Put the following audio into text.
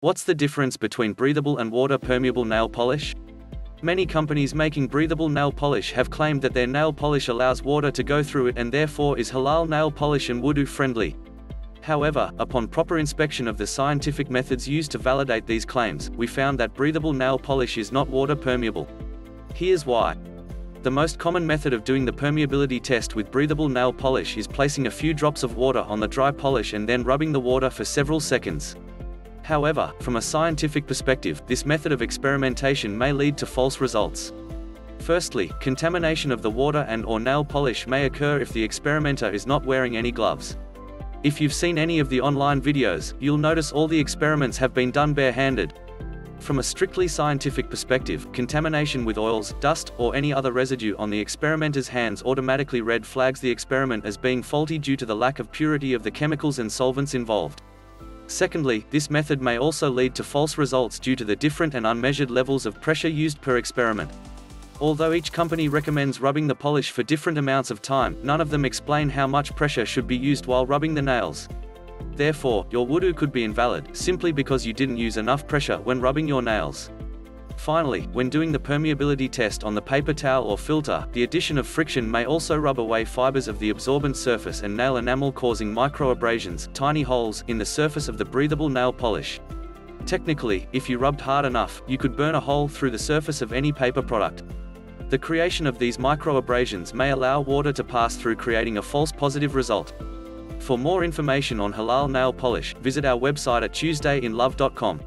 What's the difference between breathable and water-permeable nail polish? Many companies making breathable nail polish have claimed that their nail polish allows water to go through it and therefore is halal nail polish and wudu friendly. However, upon proper inspection of the scientific methods used to validate these claims, we found that breathable nail polish is not water-permeable. Here's why. The most common method of doing the permeability test with breathable nail polish is placing a few drops of water on the dry polish and then rubbing the water for several seconds. However, from a scientific perspective, this method of experimentation may lead to false results. Firstly, contamination of the water and/or nail polish may occur if the experimenter is not wearing any gloves. If you've seen any of the online videos, you'll notice all the experiments have been done barehanded. From a strictly scientific perspective, contamination with oils, dust, or any other residue on the experimenter's hands automatically red flags the experiment as being faulty due to the lack of purity of the chemicals and solvents involved. Secondly, this method may also lead to false results due to the different and unmeasured levels of pressure used per experiment. Although each company recommends rubbing the polish for different amounts of time, none of them explain how much pressure should be used while rubbing the nails. Therefore, your wudu could be invalid, simply because you didn't use enough pressure when rubbing your nails. Finally, when doing the permeability test on the paper towel or filter, the addition of friction may also rub away fibers of the absorbent surface and nail enamel, causing microabrasions, tiny holes, in the surface of the breathable nail polish. Technically, if you rubbed hard enough, you could burn a hole through the surface of any paper product. The creation of these microabrasions may allow water to pass through, creating a false positive result. For more information on halal nail polish, visit our website at tuesdayinlove.com.